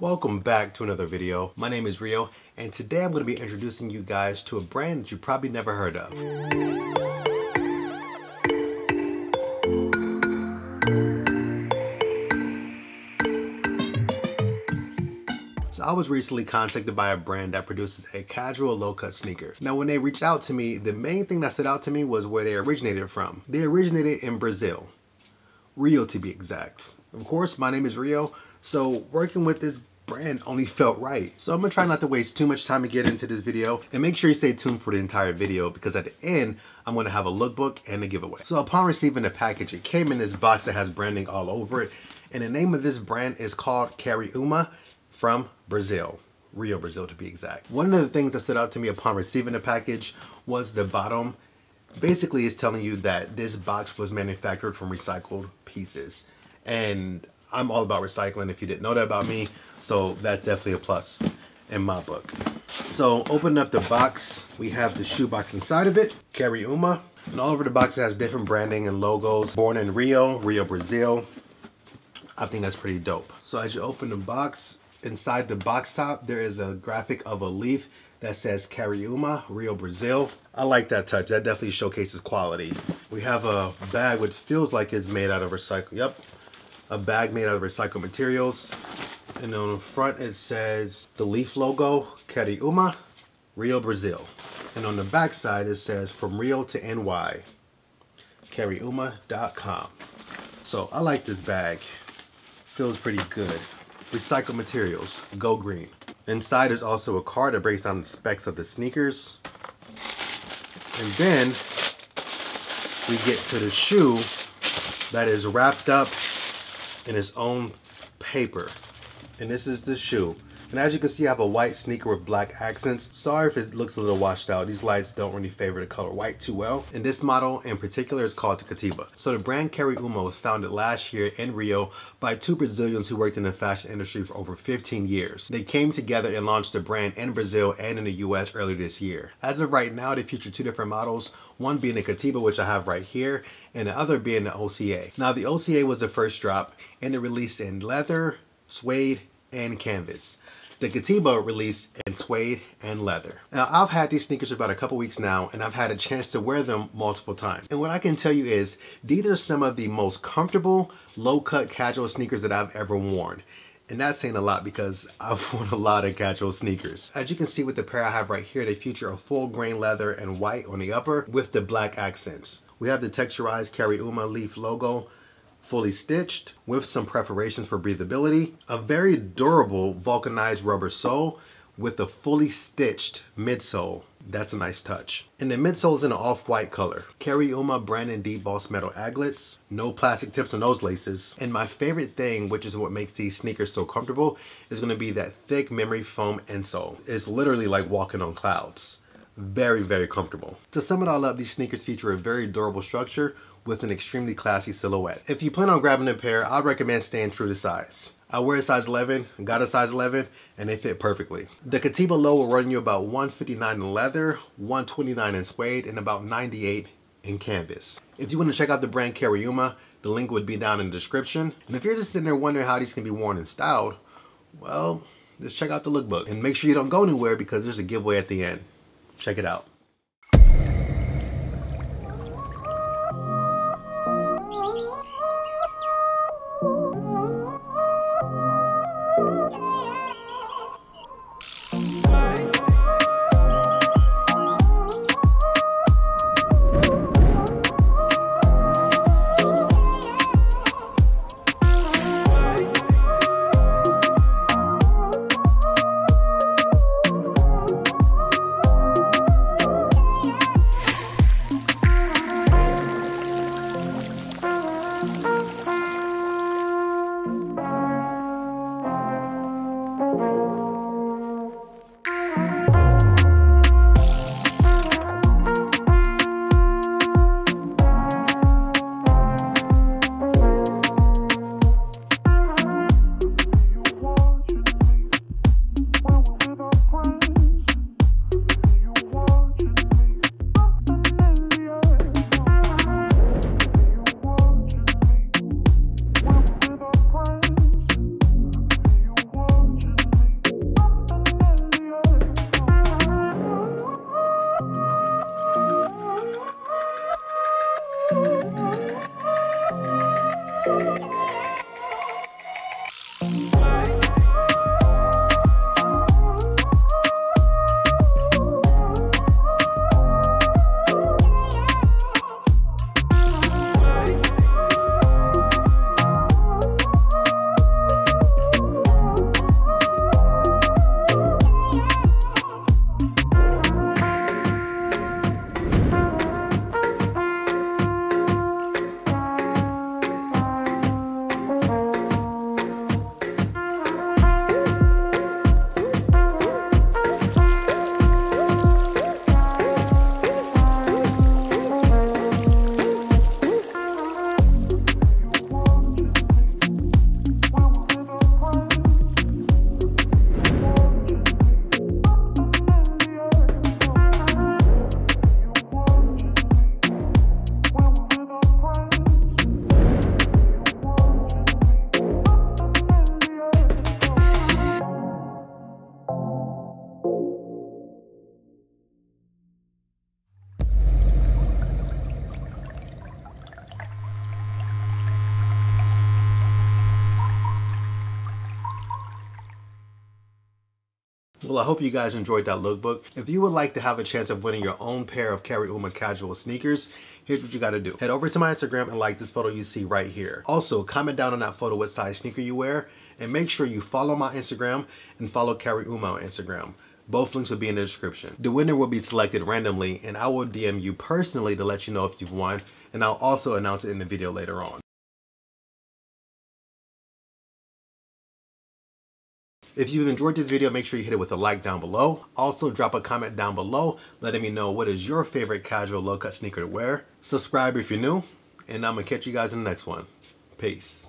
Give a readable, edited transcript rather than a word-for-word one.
Welcome back to another video. My name is Rio, and today I'm going to be introducing you guys to a brand that you probably never heard of. So I was recently contacted by a brand that produces a casual low-cut sneaker. Now when they reached out to me, the main thing that stood out to me was where they originated from. They originated in Brazil. Rio to be exact. Of course, my name is Rio, so working with this brand only felt right. So I'm gonna try not to waste too much time to get into this video, and make sure you stay tuned for the entire video because at the end, I'm gonna have a lookbook and a giveaway. So upon receiving the package, it came in this box that has branding all over it, and the name of this brand is called Cariuma from Brazil. Rio, Brazil to be exact. One of the things that stood out to me upon receiving the package was the bottom. Basically, it's telling you that this box was manufactured from recycled pieces. And I'm all about recycling if you didn't know that about me, so that's definitely a plus in my book. So open up the box, we have the shoe box inside of it, Cariuma, and all over the box it has different branding and logos. Born in Rio, Rio, Brazil. I think that's pretty dope. So as you open the box, inside the box top there is a graphic of a leaf that says Cariuma, Rio, Brazil. I like that touch, that definitely showcases quality. We have a bag which feels like it's made out of recycling, yep. A bag made out of recycled materials, and on the front it says the leaf logo, Cariuma, Rio, Brazil, and on the back side it says from Rio to NY, Cariuma.com. So I like this bag, feels pretty good. Recycled materials, go green. Inside is also a card that breaks down the specs of the sneakers, and then we get to the shoe that is wrapped up in its own paper, and this is the shoe. And as you can see, I have a white sneaker with black accents. Sorry if it looks a little washed out, these lights don't really favor the color white too well. And this model in particular is called the Katiba. So the brand Cariuma was founded last year in Rio by two Brazilians who worked in the fashion industry for over 15 years. They came together and launched the brand in Brazil and in the US earlier this year. As of right now, they feature two different models, one being the Katiba, which I have right here, and the other being the OCA. Now the OCA was the first drop, and it released in leather, suede, and canvas. The Katiba released in suede and leather. Now I've had these sneakers for about a couple weeks now, and I've had a chance to wear them multiple times. And what I can tell you is these are some of the most comfortable low-cut casual sneakers that I've ever worn. And that's saying a lot because I've worn a lot of casual sneakers. As you can see with the pair I have right here, they feature a full grain leather and white on the upper with the black accents. We have the texturized Cariuma leaf logo, fully stitched with some preparations for breathability, a very durable vulcanized rubber sole with a fully stitched midsole. That's a nice touch. And the midsole is in an off-white color. Cariuma Brandon D Boss metal aglets, no plastic tips on those laces. And my favorite thing, which is what makes these sneakers so comfortable, is gonna be that thick memory foam insole. It's literally like walking on clouds. Very, very comfortable. To sum it all up, these sneakers feature a very durable structure with an extremely classy silhouette. If you plan on grabbing a pair, I'd recommend staying true to size. I wear a size 11, got a size 11, and they fit perfectly. The Katiba Low will run you about $159 in leather, $129 in suede, and about $98 in canvas. If you want to check out the brand Cariuma, the link would be down in the description. And if you're just sitting there wondering how these can be worn and styled, well, just check out the lookbook. And make sure you don't go anywhere because there's a giveaway at the end. Check it out. Well, I hope you guys enjoyed that lookbook. If you would like to have a chance of winning your own pair of Cariuma casual sneakers, here's what you gotta do. Head over to my Instagram and like this photo you see right here. Also, comment down on that photo what size sneaker you wear, and make sure you follow my Instagram and follow Cariuma on Instagram. Both links will be in the description. The winner will be selected randomly, and I will DM you personally to let you know if you've won, and I'll also announce it in the video later on. If you've enjoyed this video, make sure you hit it with a like down below. Also, drop a comment down below letting me know what is your favorite casual low-cut sneaker to wear. Subscribe if you're new, and I'm gonna catch you guys in the next one. Peace.